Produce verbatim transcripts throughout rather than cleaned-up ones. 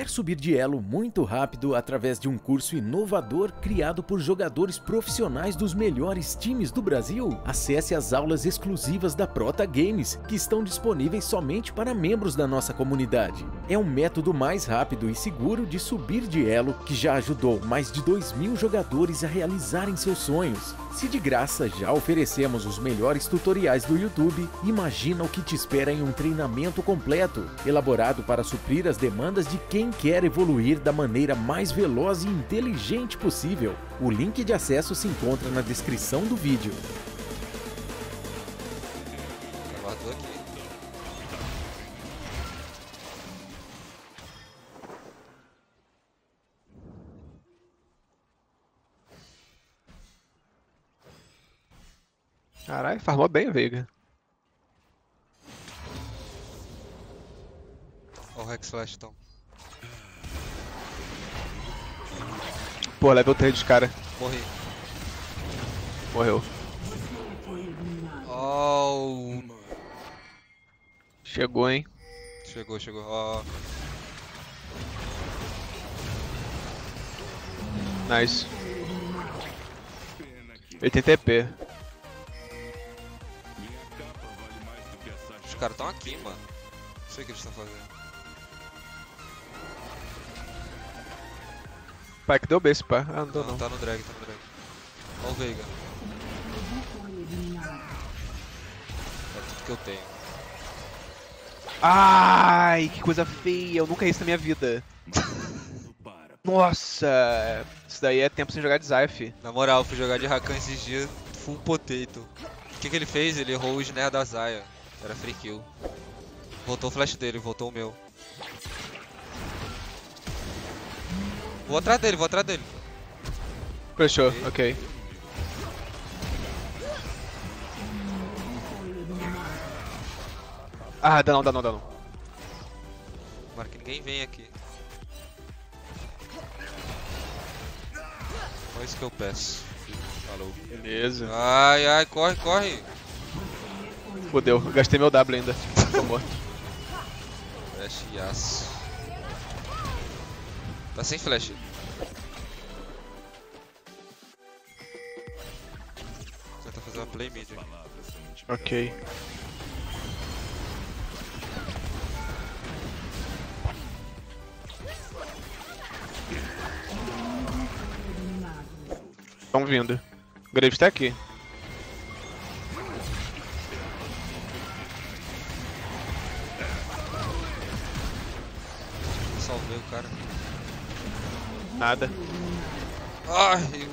quer subir de elo muito rápido através de um curso inovador criado por jogadores profissionais dos melhores times do Brasil? Acesse as aulas exclusivas da Prota Games, que estão disponíveis somente para membros da nossa comunidade. É um método mais rápido e seguro de subir de elo que já ajudou mais de dois mil jogadores a realizarem seus sonhos. Se de graça já oferecemos os melhores tutoriais do YouTube, imagina o que te espera em um treinamento completo, elaborado para suprir as demandas de quem quer evoluir da maneira mais veloz e inteligente possível. O link de acesso se encontra na descrição do vídeo. Caralho, farmou bem o Veiga. Olha o Rex Weston. Pô, level três dos caras. Morri. Morreu. Oh, mano. Chegou, hein? Chegou, chegou. Oh. Nice. Ele tem T P. Os caras estão aqui, mano. Não sei o que eles estão fazendo. Pai, que deu B esse pá. Ah, não deu não. Tá no drag, tá no drag. Olha o Veiga. É tudo que eu tenho. Ai, que coisa feia. Eu nunca errei isso na minha vida. Nossa. Isso daí é tempo sem jogar de Zy, fi. Na moral, eu fui jogar de Rakan esses dias. Full potato. O que que ele fez? Ele errou o snare da Zaya. Era free kill. Voltou o flash dele, voltou o meu. Vou atrás dele, vou atrás dele. Fechou, ok. Ah, dá não, dá não, dá não. Tomara que ninguém venha aqui. Olha isso que eu peço. Falou. Beleza. Ai, ai, corre, corre. Fodeu, gastei meu W ainda. Tô morto. Flash Yas. Tá sem flash. Tenta fazer uma play mid. Ok. Estão vindo. O Graves tá aqui. Salvei o cara. Nada. Ai,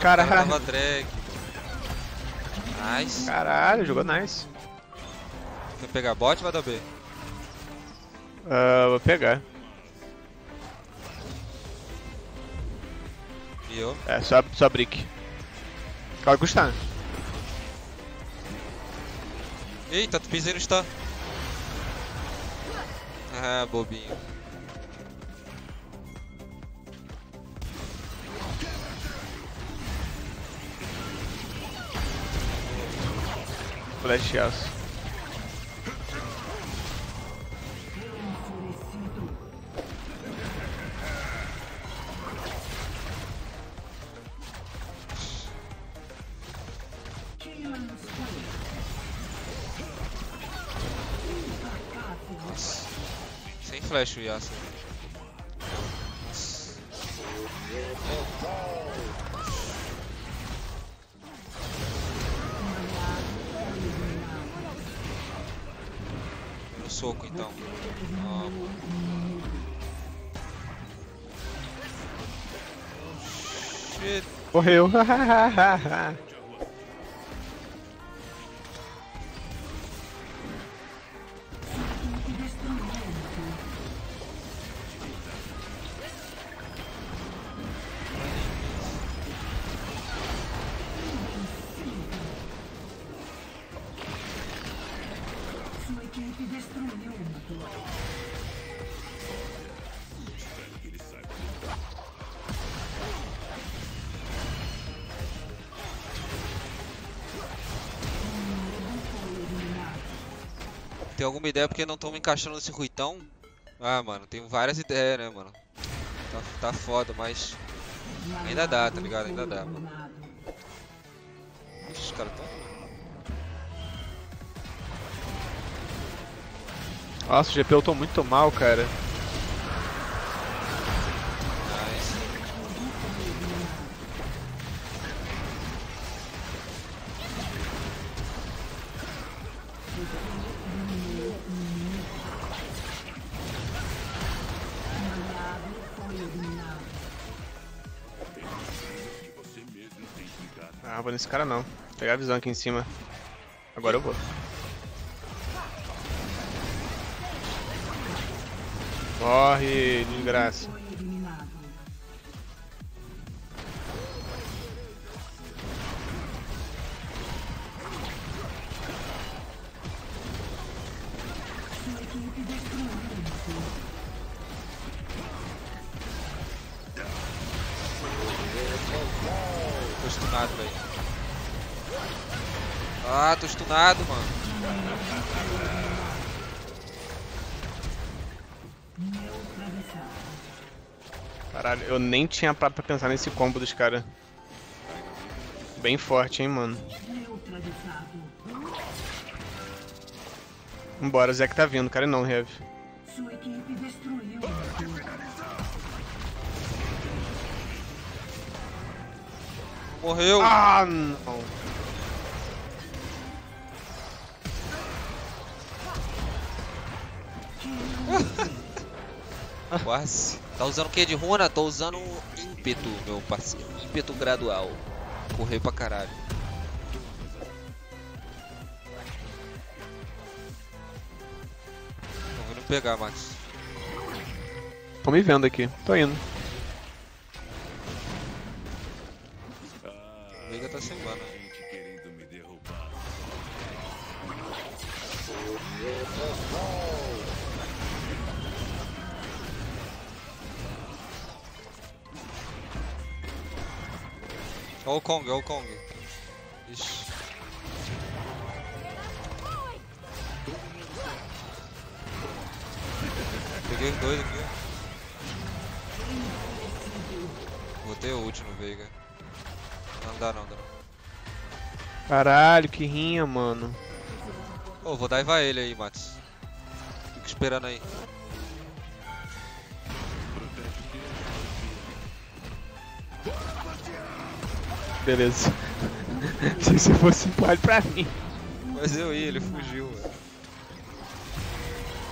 caralho. Nice. Caralho, jogou nice. Vai pegar bot ou vai dar B? Uh, vou pegar. E eu? É, só, só brick. Claro que está. Eita, tu pisei no stun. Ah, bobinho. Flash aço. Flash o Yas. No soco então. Shit. Morreu. Tem alguma ideia porque não estão me encaixando no circuitão? Ah, mano, tenho várias ideias, né, mano? Tá, tá foda, mas ainda dá, tá ligado? Ainda dá, mano. Ixi, os caras tão... Nossa, o G P eu tô muito mal, cara. Ah, vou nesse cara não. Vou pegar a visão aqui em cima. Agora eu vou. Corre, desgraça. Tô stunado, velho. Ah, tô stunado, mano. Caralho, eu nem tinha parado pra pensar nesse combo dos caras. Bem forte, hein, mano. Vambora, o Zé que tá vindo, cara, não, Riyev. Morreu! Ah, não! Quase. Tá usando o que de runa? Tô usando ímpeto, meu parceiro. Ímpeto gradual. Correu pra caralho. Tô vindo pegar, Max. Tô me vendo aqui. Tô indo. Veiga tá sem mana. Olha o Kong, olha o Kong. Ixi. Peguei os dois aqui. Botei o ult no Veiga. Não dá não, dá não. Caralho, que rinha, mano. Ô, oh, vou daivar ele aí, Matsu. Fico esperando aí. Beleza. Achei que você fosse empalho pra mim. Mas eu ia, ele fugiu, velho.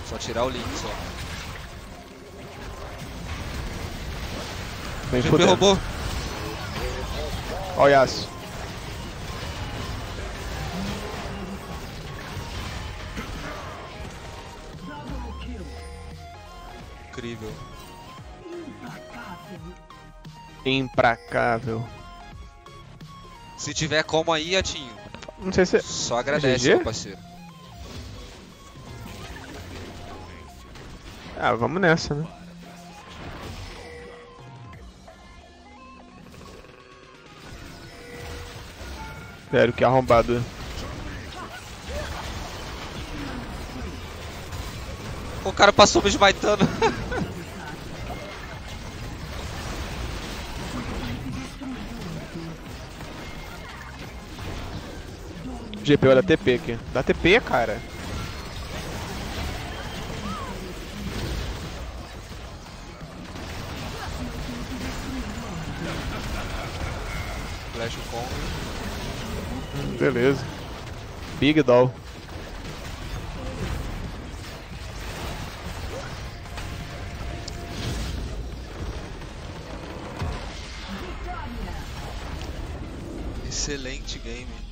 Só tirar o link, só. Vem G P roubou. Ó o Yas. Incrível. Implacável. Se tiver como aí, Yatinho. Não sei se... Só agradece, meu parceiro. Ah, vamos nessa, né? Sério, que arrombado. O cara passou me esmaitando. G P, olha a T P aqui. Dá T P, cara. Flash o Kong. Beleza. Big Doll. Excelente game.